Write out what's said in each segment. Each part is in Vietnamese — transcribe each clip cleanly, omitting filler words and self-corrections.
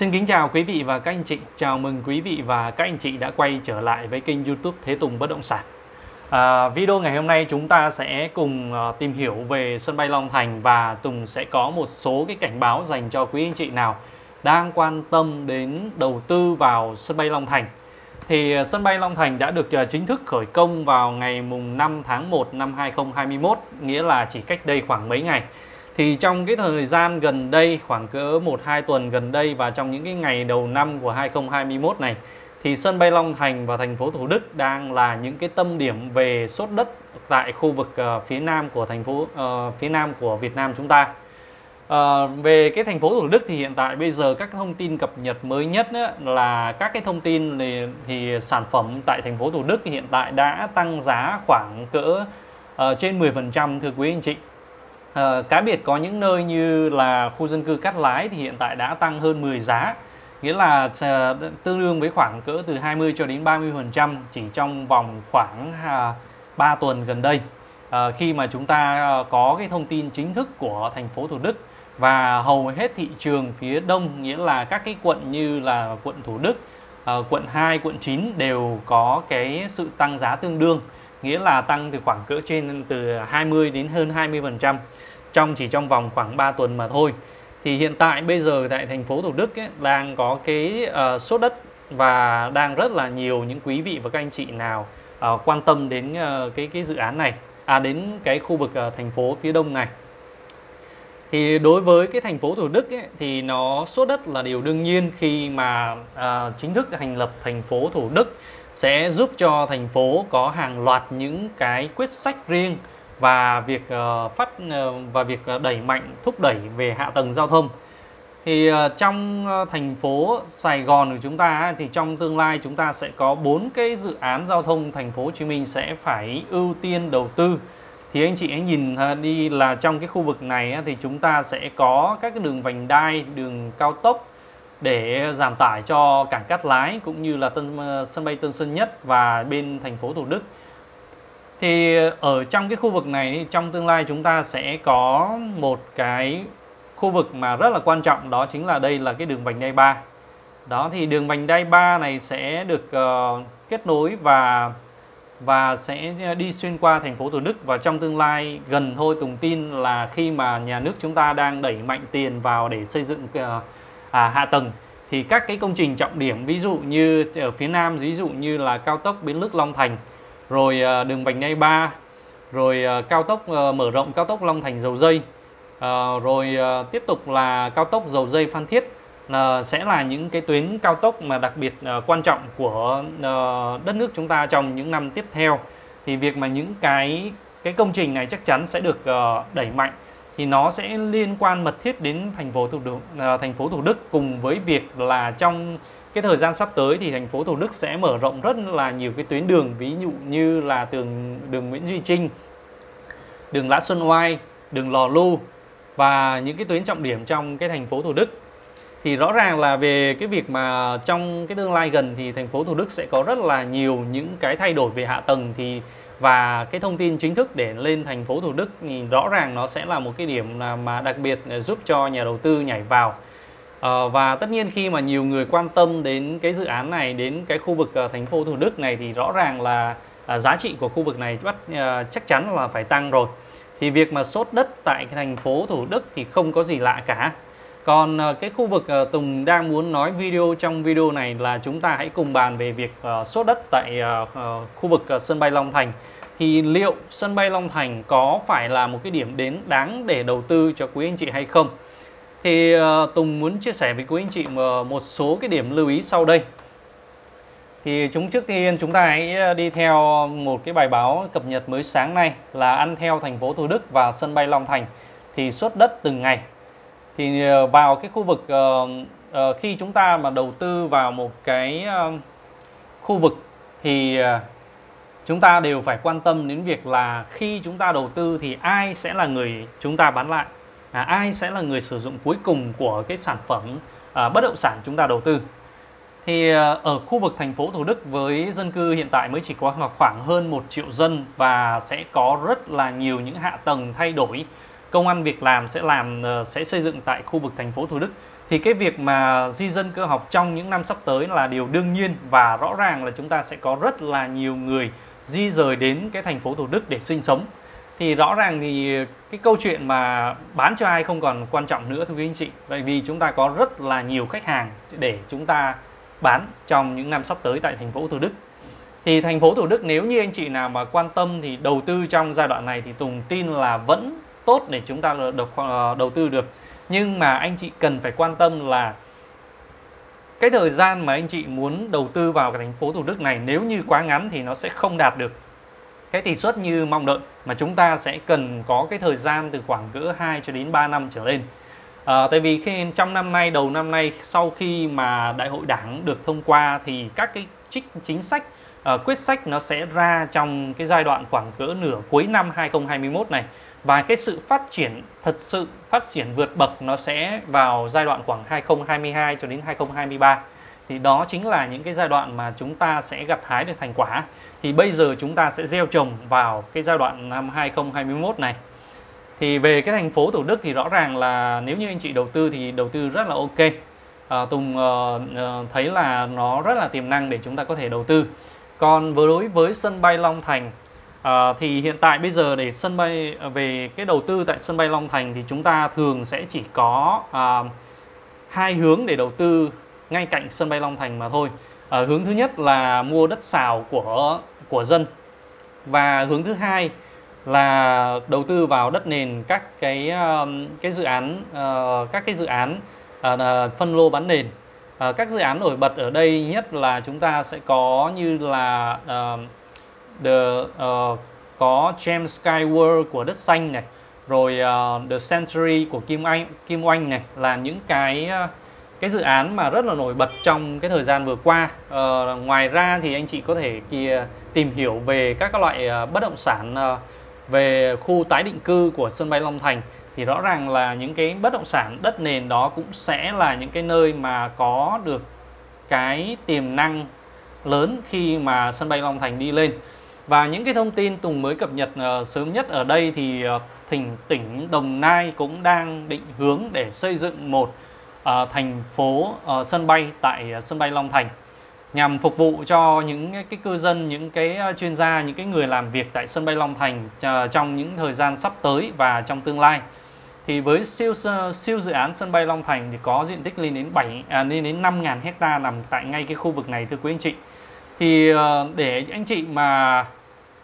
Xin kính chào quý vị và các anh chị. Chào mừng quý vị và các anh chị đã quay trở lại với kênh YouTube Thế Tùng Bất Động Sản. Video ngày hôm nay chúng ta sẽ cùng tìm hiểu về sân bay Long Thành, và Tùng sẽ có một số cái cảnh báo dành cho quý anh chị nào đang quan tâm đến đầu tư vào sân bay Long Thành. Thì sân bay Long Thành đã được chính thức khởi công vào ngày mùng 5 tháng 1 năm 2021, nghĩa là chỉ cách đây khoảng mấy ngày. Thì trong cái thời gian gần đây, khoảng cỡ 1-2 tuần gần đây và trong những cái ngày đầu năm của 2021 này, thì sân bay Long Thành và thành phố Thủ Đức đang là những cái tâm điểm về sốt đất tại khu vực phía nam của Việt Nam chúng ta. Về cái thành phố Thủ Đức thì hiện tại bây giờ các thông tin cập nhật mới nhất là các cái thông tin thì sản phẩm tại thành phố Thủ Đức hiện tại đã tăng giá khoảng cỡ trên 10% thưa quý anh chị. Cá biệt có những nơi như là khu dân cư Cát Lái thì hiện tại đã tăng hơn 10 giá, nghĩa là tương đương với khoảng cỡ từ 20 cho đến 30% chỉ trong vòng khoảng 3 tuần gần đây, khi mà chúng ta có cái thông tin chính thức của thành phố Thủ Đức. Và hầu hết thị trường phía đông, nghĩa là các cái quận như là quận Thủ Đức, quận 2, quận 9 đều có cái sự tăng giá tương đương, nghĩa là tăng từ khoảng cỡ trên từ 20 đến hơn 20% chỉ trong vòng khoảng 3 tuần mà thôi. Thì hiện tại bây giờ tại thành phố Thủ Đức ấy, đang có cái sốt đất, và đang rất là nhiều những quý vị và các anh chị nào quan tâm đến cái dự án này, đến cái khu vực thành phố phía đông này. Thì đối với cái thành phố Thủ Đức ấy, thì nó sốt đất là điều đương nhiên khi mà chính thức thành lập thành phố Thủ Đức, sẽ giúp cho thành phố có hàng loạt những cái quyết sách riêng và việc đẩy mạnh, thúc đẩy về hạ tầng giao thông. Thì trong thành phố Sài Gòn của chúng ta thì trong tương lai chúng ta sẽ có 4 cái dự án giao thông thành phố Hồ Chí Minh sẽ phải ưu tiên đầu tư. Thì anh chị hãy nhìn đi là trong cái khu vực này thì chúng ta sẽ có các cái đường vành đai, đường cao tốc để giảm tải cho cảng Cát Lái cũng như là sân bay Tân Sơn Nhất và bên thành phố Thủ Đức. Thì ở trong cái khu vực này trong tương lai chúng ta sẽ có một cái khu vực mà rất là quan trọng, đó chính là đây là cái đường vành đai 3. Đó, thì đường vành đai 3 này sẽ được kết nối và sẽ đi xuyên qua thành phố Thủ Đức, và trong tương lai gần thôi, Tùng tin là khi mà nhà nước chúng ta đang đẩy mạnh tiền vào để xây dựng hạ tầng, thì các cái công trình trọng điểm ví dụ như ở phía Nam, ví dụ như là cao tốc Bến Lức Long Thành, rồi đường vành đai 3, rồi cao tốc mở rộng, cao tốc Long Thành Dầu Dây, rồi tiếp tục là cao tốc Dầu Dây Phan Thiết, sẽ là những cái tuyến cao tốc mà đặc biệt quan trọng của đất nước chúng ta trong những năm tiếp theo. Thì việc mà những cái công trình này chắc chắn sẽ được đẩy mạnh, thì nó sẽ liên quan mật thiết đến thành phố Thủ Đức, cùng với việc là trong cái thời gian sắp tới thì thành phố Thủ Đức sẽ mở rộng rất là nhiều cái tuyến đường, ví dụ như là đường Nguyễn Duy Trinh, đường Lã Xuân Oai, đường Lò Lu và những cái tuyến trọng điểm trong cái thành phố Thủ Đức. Thì rõ ràng là về cái việc mà trong cái tương lai gần thì thành phố Thủ Đức sẽ có rất là nhiều những cái thay đổi về hạ tầng, thì và cái thông tin chính thức để lên thành phố Thủ Đức thì rõ ràng nó sẽ là một cái điểm mà đặc biệt giúp cho nhà đầu tư nhảy vào. Và tất nhiên khi mà nhiều người quan tâm đến cái dự án này, đến cái khu vực thành phố Thủ Đức này, thì rõ ràng là giá trị của khu vực này chắc chắn là phải tăng rồi. Thì việc mà sốt đất tại cái thành phố Thủ Đức thì không có gì lạ cả. Còn cái khu vực Tùng đang muốn nói trong video này là chúng ta hãy cùng bàn về việc sốt đất tại khu vực sân bay Long Thành. Thì liệu sân bay Long Thành có phải là một cái điểm đến đáng để đầu tư cho quý anh chị hay không? Thì Tùng muốn chia sẻ với quý anh chị một số cái điểm lưu ý sau đây. Thì trước tiên chúng ta hãy đi theo một cái bài báo cập nhật mới sáng nay là ăn theo thành phố Thủ Đức và sân bay Long Thành thì sốt đất từng ngày. Thì vào cái khu vực khi chúng ta mà đầu tư vào một cái khu vực thì chúng ta đều phải quan tâm đến việc là khi chúng ta đầu tư thì ai sẽ là người chúng ta bán lại, ai sẽ là người sử dụng cuối cùng của cái sản phẩm bất động sản chúng ta đầu tư. Thì ở khu vực thành phố Thủ Đức với dân cư hiện tại mới chỉ có khoảng hơn 1 triệu dân và sẽ có rất là nhiều những hạ tầng thay đổi, công ăn việc làm sẽ xây dựng tại khu vực thành phố Thủ Đức. Thì cái việc mà di dân cơ học trong những năm sắp tới là điều đương nhiên, và rõ ràng là chúng ta sẽ có rất là nhiều người di rời đến cái thành phố Thủ Đức để sinh sống. Thì rõ ràng thì cái câu chuyện mà bán cho ai không còn quan trọng nữa thưa quý anh chị. Bởi vì chúng ta có rất là nhiều khách hàng để chúng ta bán trong những năm sắp tới tại thành phố Thủ Đức. Thì thành phố Thủ Đức nếu như anh chị nào mà quan tâm thì đầu tư trong giai đoạn này thì Tùng tin là vẫn tốt để chúng ta đầu tư được. Nhưng mà anh chị cần phải quan tâm là cái thời gian mà anh chị muốn đầu tư vào cái thành phố Thủ Đức này nếu như quá ngắn thì nó sẽ không đạt được cái tỷ suất như mong đợi, mà chúng ta sẽ cần có cái thời gian từ khoảng cỡ 2 cho đến 3 năm trở lên. Tại vì khi trong năm nay, đầu năm nay, sau khi mà Đại hội Đảng được thông qua thì các cái chính sách, quyết sách nó sẽ ra trong cái giai đoạn khoảng cỡ nửa cuối năm 2021 này. Và cái sự phát triển, thật sự phát triển vượt bậc nó sẽ vào giai đoạn khoảng 2022 cho đến 2023. Thì đó chính là những cái giai đoạn mà chúng ta sẽ gặt hái được thành quả. Thì bây giờ chúng ta sẽ gieo trồng vào cái giai đoạn năm 2021 này. Thì về cái thành phố Thủ Đức thì rõ ràng là nếu như anh chị đầu tư thì đầu tư rất là ok. Tùng thấy là nó rất là tiềm năng để chúng ta có thể đầu tư. Còn đối với sân bay Long Thành thì hiện tại bây giờ để sân bay, về cái đầu tư tại sân bay Long Thành thì chúng ta thường sẽ chỉ có hai hướng để đầu tư ngay cạnh sân bay Long Thành mà thôi. Hướng thứ nhất là mua đất xào của dân, và hướng thứ hai là đầu tư vào đất nền, các dự án phân lô bán nền. Các dự án nổi bật ở đây nhất là chúng ta sẽ có như là có James Sky World của Đất Xanh này, rồi The Century của Kim Oanh này, là những cái dự án mà rất là nổi bật trong cái thời gian vừa qua. Ngoài ra thì anh chị có thể tìm hiểu về các loại bất động sản về khu tái định cư của sân bay Long Thành. Thì rõ ràng là những cái bất động sản đất nền đó cũng sẽ là những cái nơi mà có được cái tiềm năng lớn khi mà sân bay Long Thành đi lên. Và những cái thông tin Tùng mới cập nhật sớm nhất ở đây thì tỉnh Đồng Nai cũng đang định hướng để xây dựng một thành phố sân bay tại sân bay Long Thành, nhằm phục vụ cho những cái cư dân, những cái chuyên gia, những cái người làm việc tại sân bay Long Thành trong những thời gian sắp tới và trong tương lai. Thì với siêu dự án sân bay Long Thành thì có diện tích lên đến 5.000 hecta nằm tại ngay cái khu vực này thưa quý anh chị. Thì để anh chị mà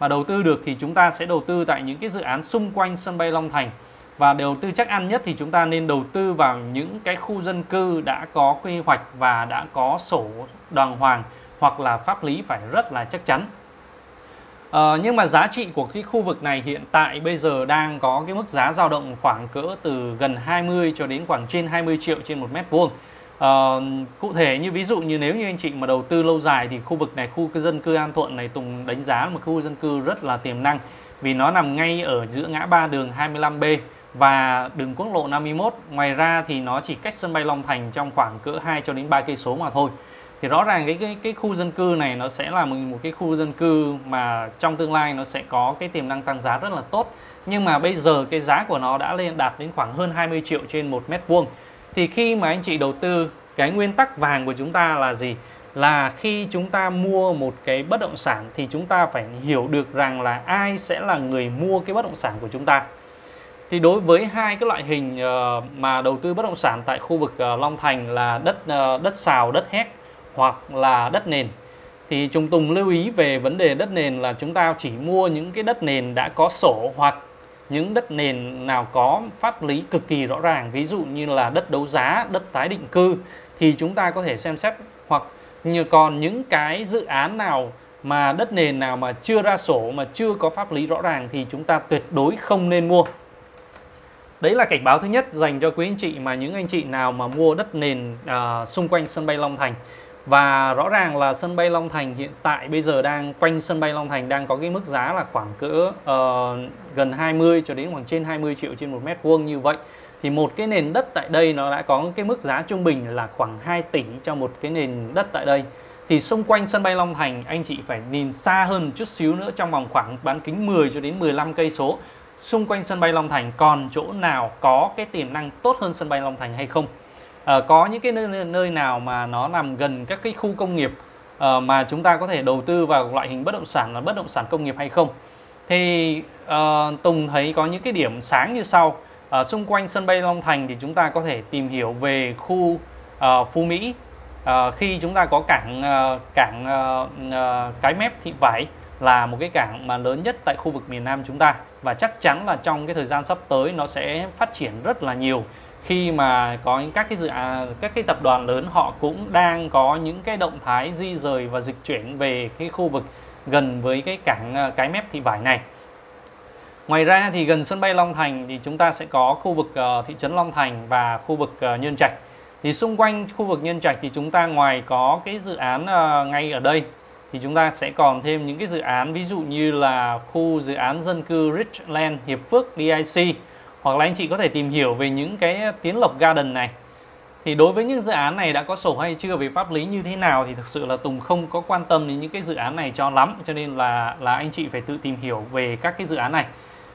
đầu tư được thì chúng ta sẽ đầu tư tại những cái dự án xung quanh sân bay Long Thành. Và đầu tư chắc ăn nhất thì chúng ta nên đầu tư vào những cái khu dân cư đã có quy hoạch và đã có sổ đàng hoàng, hoặc là pháp lý phải rất là chắc chắn. Nhưng mà giá trị của cái khu vực này hiện tại bây giờ đang có cái mức giá dao động khoảng cỡ từ gần 20 cho đến khoảng trên 20 triệu trên 1 mét vuông. Cụ thể như ví dụ như nếu như anh chị mà đầu tư lâu dài thì khu vực này, khu dân cư An Thuận này, Tùng đánh giá là một khu dân cư rất là tiềm năng, vì nó nằm ngay ở giữa ngã ba đường 25B và đường quốc lộ 51. Ngoài ra thì nó chỉ cách sân bay Long Thành trong khoảng cỡ 2 cho đến 3 cây số mà thôi. Thì rõ ràng cái khu dân cư này nó sẽ là một cái khu dân cư mà trong tương lai nó sẽ có cái tiềm năng tăng giá rất là tốt. Nhưng mà bây giờ cái giá của nó đã lên đạt đến khoảng hơn 20 triệu trên 1 mét vuông. Thì khi mà anh chị đầu tư, cái nguyên tắc vàng của chúng ta là gì? Là khi chúng ta mua một cái bất động sản thì chúng ta phải hiểu được rằng là ai sẽ là người mua cái bất động sản của chúng ta. Thì đối với hai cái loại hình mà đầu tư bất động sản tại khu vực Long Thành là đất xào, đất héc hoặc là đất nền. Thì chúng Tùng lưu ý về vấn đề đất nền là chúng ta chỉ mua những cái đất nền đã có sổ, hoặc những đất nền nào có pháp lý cực kỳ rõ ràng. Ví dụ như là đất đấu giá, đất tái định cư thì chúng ta có thể xem xét, hoặc như còn những cái dự án nào mà đất nền nào mà chưa ra sổ, mà chưa có pháp lý rõ ràng thì chúng ta tuyệt đối không nên mua. Đấy là cảnh báo thứ nhất dành cho quý anh chị mà những anh chị nào mà mua đất nền xung quanh sân bay Long Thành. Và rõ ràng là sân bay Long Thành hiện tại bây giờ đang quanh sân bay Long Thành đang có cái mức giá là khoảng cỡ gần 20 cho đến khoảng trên 20 triệu trên 1 mét vuông như vậy. Thì một cái nền đất tại đây nó đã có cái mức giá trung bình là khoảng 2 tỷ cho một cái nền đất tại đây. Thì xung quanh sân bay Long Thành anh chị phải nhìn xa hơn chút xíu nữa, trong vòng khoảng bán kính 10 cho đến 15 cây số. Xung quanh sân bay Long Thành còn chỗ nào có cái tiềm năng tốt hơn sân bay Long Thành hay không? Có những cái nơi nào mà nó nằm gần các cái khu công nghiệp mà chúng ta có thể đầu tư vào loại hình bất động sản là bất động sản công nghiệp hay không? Thì Tùng thấy có những cái điểm sáng như sau. Xung quanh sân bay Long Thành thì chúng ta có thể tìm hiểu về khu Phú Mỹ. Khi chúng ta có cảng Cái Mép Thị Vải là một cái cảng mà lớn nhất tại khu vực miền Nam chúng ta, và chắc chắn là trong cái thời gian sắp tới nó sẽ phát triển rất là nhiều, khi mà có những các cái dự án, các cái tập đoàn lớn họ cũng đang có những cái động thái di rời và dịch chuyển về cái khu vực gần với cái cảng Cái Mép Thị Vải này. Ngoài ra thì gần sân bay Long Thành thì chúng ta sẽ có khu vực thị trấn Long Thành và khu vực Nhân Trạch. Thì xung quanh khu vực Nhân Trạch thì chúng ta ngoài có cái dự án ngay ở đây thì chúng ta sẽ còn thêm những cái dự án, ví dụ như là khu dự án dân cư Richland Hiệp Phước DIC, hoặc là anh chị có thể tìm hiểu về những cái Tiến Lộc Garden này. Thì đối với những dự án này đã có sổ hay chưa, về pháp lý như thế nào thì thực sự là Tùng không có quan tâm đến những cái dự án này cho lắm, cho nên là anh chị phải tự tìm hiểu về các cái dự án này.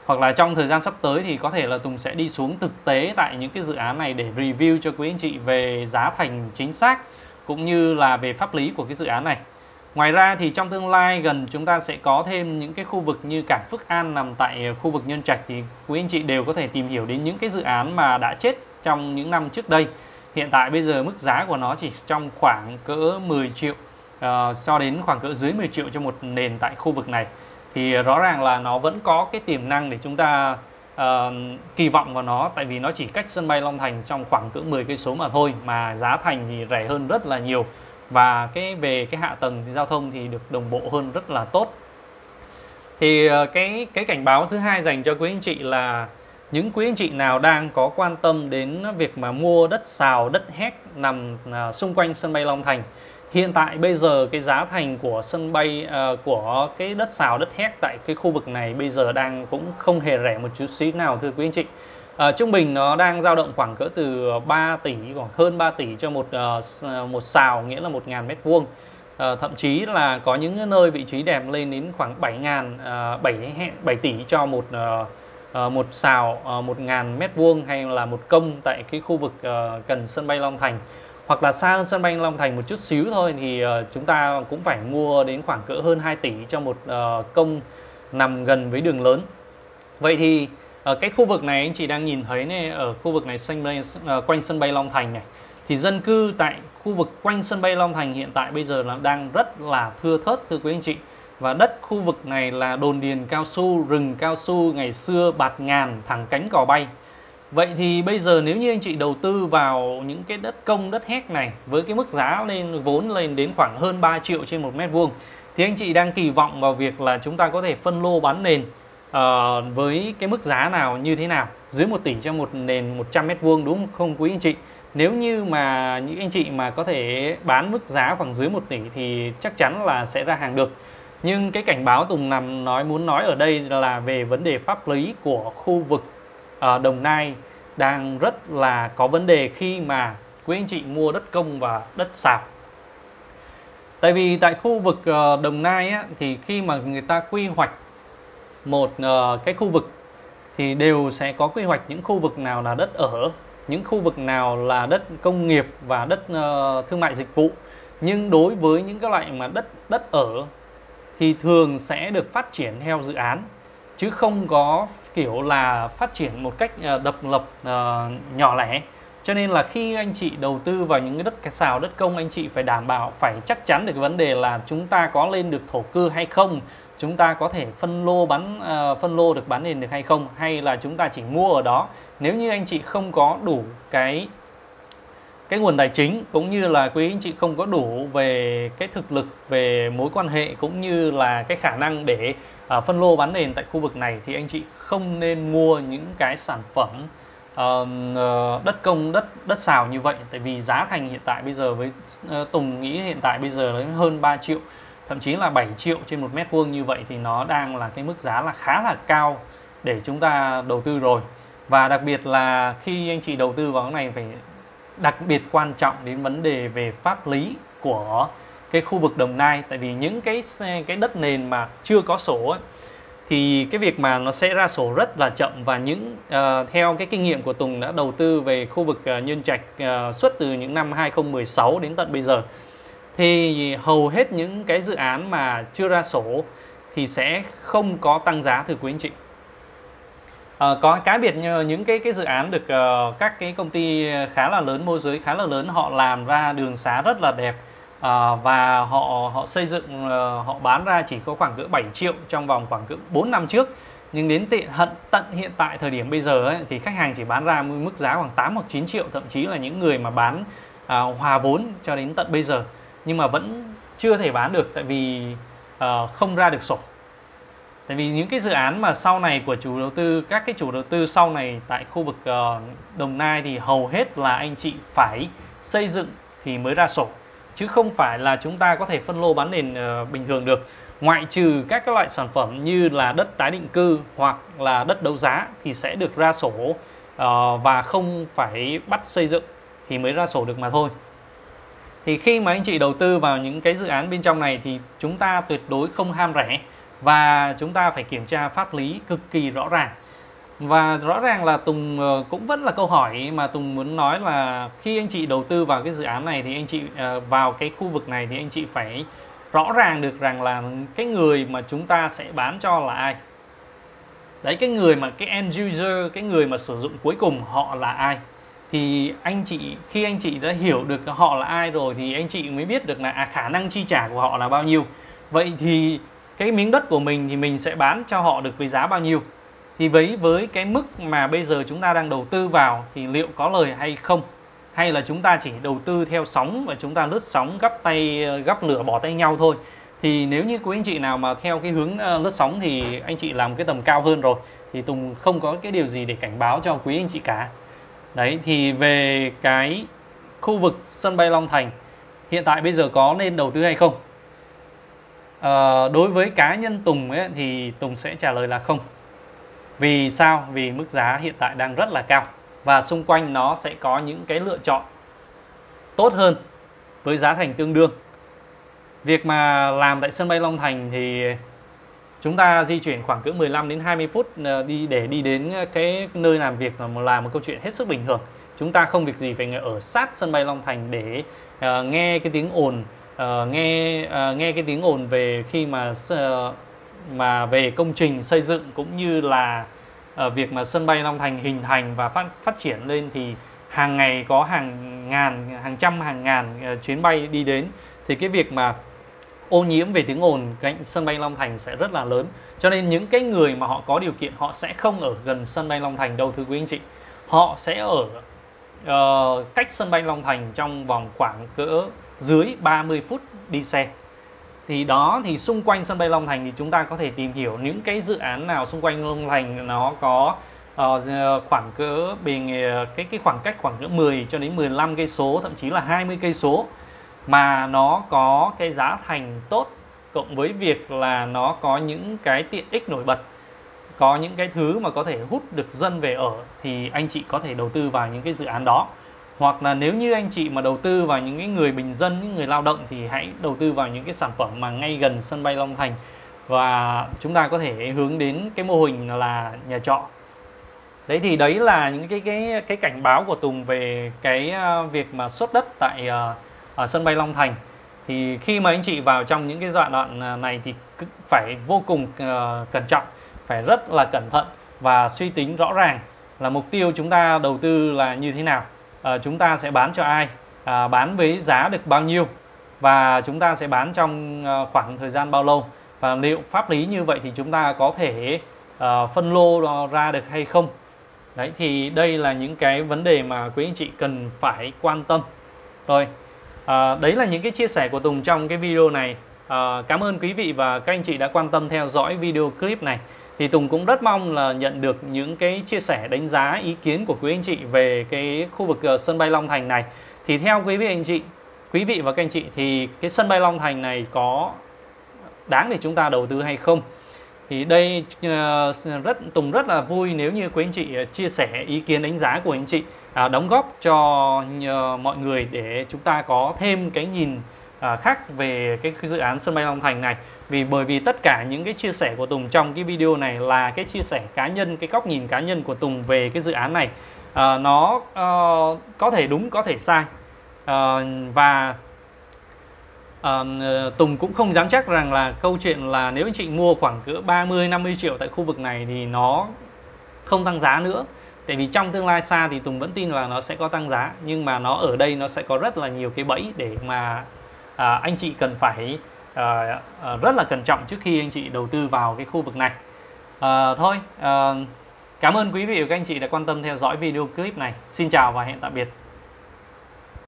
Hoặc là trong thời gian sắp tới thì có thể là Tùng sẽ đi xuống thực tế tại những cái dự án này để review cho quý anh chị về giá thành chính xác cũng như là về pháp lý của cái dự án này. Ngoài ra thì trong tương lai gần chúng ta sẽ có thêm những cái khu vực như Cảng Phước An nằm tại khu vực Nhân Trạch, thì quý anh chị đều có thể tìm hiểu đến những cái dự án mà đã chết trong những năm trước đây. Hiện tại bây giờ mức giá của nó chỉ trong khoảng cỡ 10 triệu cho đến khoảng cỡ dưới 10 triệu cho một nền tại khu vực này. Thì rõ ràng là nó vẫn có cái tiềm năng để chúng ta kỳ vọng vào nó, tại vì nó chỉ cách sân bay Long Thành trong khoảng cỡ 10 cây số mà thôi, mà giá thành thì rẻ hơn rất là nhiều, và cái về cái hạ tầng thì giao thông thì được đồng bộ hơn rất là tốt. Thì cái cảnh báo thứ hai dành cho quý anh chị là những quý anh chị nào đang có quan tâm đến việc mà mua đất xào, đất héc nằm xung quanh sân bay Long Thành. Hiện tại bây giờ cái giá thành của sân bay của cái đất xào, đất héc tại cái khu vực này bây giờ đang cũng không hề rẻ một chút xíu nào, thưa quý anh chị. Trung bình nó đang dao động khoảng cỡ từ 3 tỷ, khoảng hơn 3 tỷ cho một xào, nghĩa là 1.000 m². Thậm chí là có những nơi vị trí đẹp lên đến khoảng 7 tỷ cho một xào 1.000 m² hay là một công tại cái khu vực gần sân bay Long Thành. Hoặc là xa hơn sân bay Long Thành một chút xíu thôi thì chúng ta cũng phải mua đến khoảng cỡ hơn 2 tỷ cho một công nằm gần với đường lớn. Vậy thì cái khu vực này anh chị đang nhìn thấy này, ở khu vực này quanh sân bay Long Thành này, thì dân cư tại khu vực quanh sân bay Long Thành hiện tại bây giờ là đang rất là thưa thớt, thưa quý anh chị. Và đất khu vực này là đồn điền cao su, rừng cao su ngày xưa bạt ngàn, thẳng cánh cò bay. Vậy thì bây giờ nếu như anh chị đầu tư vào những cái đất công, đất héc này với cái mức giá lên vốn lên đến khoảng hơn 3 triệu trên 1 m², thì anh chị đang kỳ vọng vào việc là chúng ta có thể phân lô bán nền với cái mức giá nào, như thế nào? Dưới 1 tỷ cho một nền 100 m², đúng không quý anh chị? Nếu như mà những anh chị mà có thể bán mức giá khoảng dưới 1 tỷ thì chắc chắn là sẽ ra hàng được. Nhưng cái cảnh báo Tùng muốn nói ở đây là về vấn đề pháp lý của khu vực Đồng Nai đang rất là có vấn đề khi mà quý anh chị mua đất công và đất xào. Tại vì tại khu vực Đồng Nai á, thì khi mà người ta quy hoạch một cái khu vực thì đều sẽ có quy hoạch những khu vực nào là đất ở, những khu vực nào là đất công nghiệp và đất thương mại dịch vụ. Nhưng đối với những cái loại mà đất ở thì thường sẽ được phát triển theo dự án, chứ không có kiểu là phát triển một cách độc lập nhỏ lẻ. Cho nên là khi anh chị đầu tư vào những cái đất xào, đất công, anh chị phải đảm bảo, phải chắc chắn được cái vấn đề là chúng ta có lên được thổ cư hay không, chúng ta có thể phân lô được bán nền được hay không, hay là chúng ta chỉ mua ở đó. Nếu như anh chị không có đủ cái nguồn tài chính, cũng như là quý anh chị không có đủ về cái thực lực, về mối quan hệ, cũng như là cái khả năng để phân lô bán nền tại khu vực này, thì anh chị không nên mua những cái sản phẩm đất công, đất xào như vậy. Tại vì giá thành hiện tại bây giờ với Tùng nghĩ hiện tại bây giờ đến hơn 3 triệu, thậm chí là 7 triệu trên 1 m² như vậy thì nó đang là cái mức giá là khá là cao để chúng ta đầu tư rồi. Và đặc biệt là khi anh chị đầu tư vào cái này phải đặc biệt quan trọng đến vấn đề về pháp lý của cái khu vực Đồng Nai. Tại vì những cái đất nền mà chưa có sổ ấy, thì cái việc mà nó sẽ ra sổ rất là chậm. Và những theo cái kinh nghiệm của Tùng đã đầu tư về khu vực Nhân Trạch suốt từ những năm 2016 đến tận bây giờ, thì hầu hết những cái dự án mà chưa ra sổ thì sẽ không có tăng giá, thưa quý anh chị. Có cá biệt những cái dự án được các cái công ty khá là lớn, môi giới khá là lớn, họ làm ra đường xá rất là đẹp, và họ xây dựng, họ bán ra chỉ có khoảng cỡ 7 triệu trong vòng khoảng cỡ 4 năm trước. Nhưng đến tận hiện tại thời điểm bây giờ ấy, thì khách hàng chỉ bán ra mức giá khoảng 8 hoặc 9 triệu. Thậm chí là những người mà bán hòa vốn cho đến tận bây giờ, nhưng mà vẫn chưa thể bán được, tại vì không ra được sổ. Tại vì những cái dự án mà sau này của chủ đầu tư, các cái chủ đầu tư sau này tại khu vực Đồng Nai thì hầu hết là anh chị phải xây dựng thì mới ra sổ, chứ không phải là chúng ta có thể phân lô bán nền bình thường được. Ngoại trừ các loại sản phẩm như là đất tái định cư hoặc là đất đấu giá thì sẽ được ra sổ và không phải bắt xây dựng thì mới ra sổ được mà thôi. Thì khi mà anh chị đầu tư vào những cái dự án bên trong này thì chúng ta tuyệt đối không ham rẻ, và chúng ta phải kiểm tra pháp lý cực kỳ rõ ràng. Và rõ ràng là Tùng cũng vẫn là câu hỏi mà Tùng muốn nói là khi anh chị đầu tư vào cái dự án này thì anh chị vào cái khu vực này thì anh chị phải rõ ràng được rằng là cái người mà chúng ta sẽ bán cho là ai. Đấy, cái người mà cái end user, cái người mà sử dụng cuối cùng họ là ai. Thì anh chị, khi anh chị đã hiểu được họ là ai rồi thì anh chị mới biết được là khả năng chi trả của họ là bao nhiêu. Vậy thì cái miếng đất của mình thì mình sẽ bán cho họ được với giá bao nhiêu. Thì với cái mức mà bây giờ chúng ta đang đầu tư vào thì liệu có lời hay không? Hay là chúng ta chỉ đầu tư theo sóng và chúng ta lướt sóng gắp lửa bỏ tay nhau thôi? Thì nếu như quý anh chị nào mà theo cái hướng lướt sóng thì anh chị làm cái tầm cao hơn rồi, thì Tùng không có cái điều gì để cảnh báo cho quý anh chị cả. Đấy, thì về cái khu vực sân bay Long Thành hiện tại bây giờ có nên đầu tư hay không? Đối với cá nhân Tùng ấy, thì Tùng sẽ trả lời là không. Vì sao? Vì mức giá hiện tại đang rất là cao, và xung quanh nó sẽ có những cái lựa chọn tốt hơn với giá thành tương đương. Việc mà làm tại sân bay Long Thành thì chúng ta di chuyển khoảng cỡ 15 đến 20 phút để đi đến cái nơi làm việc là một câu chuyện hết sức bình thường. Chúng ta không việc gì phải ở sát sân bay Long Thành để nghe cái tiếng ồn, nghe cái tiếng ồn về khi mà về công trình xây dựng, cũng như là việc mà sân bay Long Thành hình thành và phát triển lên thì hàng ngày có hàng trăm hàng ngàn chuyến bay đi đến, thì cái việc mà ô nhiễm về tiếng ồn cạnh sân bay Long Thành sẽ rất là lớn. Cho nên những cái người mà họ có điều kiện họ sẽ không ở gần sân bay Long Thành đâu, thưa quý anh chị. Họ sẽ ở cách sân bay Long Thành trong vòng khoảng cỡ dưới 30 phút đi xe. Thì đó, thì xung quanh sân bay Long Thành thì chúng ta có thể tìm hiểu những cái dự án nào xung quanh Long Thành nó có khoảng cỡ cái khoảng cách khoảng cỡ 10 cho đến 15 cây số, thậm chí là 20 cây số mà nó có cái giá thành tốt, cộng với việc là nó có những cái tiện ích nổi bật, có những cái thứ mà có thể hút được dân về ở, thì anh chị có thể đầu tư vào những cái dự án đó. Hoặc là nếu như anh chị mà đầu tư vào những cái người bình dân, những người lao động, thì hãy đầu tư vào những cái sản phẩm mà ngay gần sân bay Long Thành. Và chúng ta có thể hướng đến cái mô hình là nhà trọ. Đấy, thì đấy là những cái cảnh báo của Tùng về cái việc mà xuất đất tại ở sân bay Long Thành. Thì khi mà anh chị vào trong những cái đoạn này thì phải vô cùng cẩn trọng, phải rất là cẩn thận và suy tính rõ ràng là mục tiêu chúng ta đầu tư là như thế nào. Chúng ta sẽ bán cho ai, bán với giá được bao nhiêu, và chúng ta sẽ bán trong khoảng thời gian bao lâu, và liệu pháp lý như vậy thì chúng ta có thể phân lô ra được hay không. Đấy, thì đây là những cái vấn đề mà quý anh chị cần phải quan tâm. Rồi, đấy là những cái chia sẻ của Tùng trong cái video này. Cảm ơn quý vị và các anh chị đã quan tâm theo dõi video clip này. Thì Tùng cũng rất mong là nhận được những cái chia sẻ, đánh giá, ý kiến của quý anh chị về cái khu vực sân bay Long Thành này. Thì theo quý vị và các anh chị thì cái sân bay Long Thành này có đáng để chúng ta đầu tư hay không? Thì đây Tùng rất là vui nếu như quý anh chị chia sẻ ý kiến, đánh giá của anh chị, đóng góp cho mọi người để chúng ta có thêm cái nhìn khác về cái dự án sân bay Long Thành này, bởi vì tất cả những cái chia sẻ của Tùng trong cái video này là cái chia sẻ cá nhân, cái góc nhìn cá nhân của Tùng về cái dự án này. Nó có thể đúng, có thể sai, và Tùng cũng không dám chắc rằng là câu chuyện là nếu anh chị mua khoảng cỡ 30-50 triệu tại khu vực này thì nó không tăng giá nữa. Tại vì trong tương lai xa thì Tùng vẫn tin là nó sẽ có tăng giá, nhưng mà nó ở đây nó sẽ có rất là nhiều cái bẫy để mà anh chị cần phải rất là cẩn trọng trước khi anh chị đầu tư vào cái khu vực này. Cảm ơn quý vị và các anh chị đã quan tâm theo dõi video clip này. Xin chào và hẹn tạm biệt.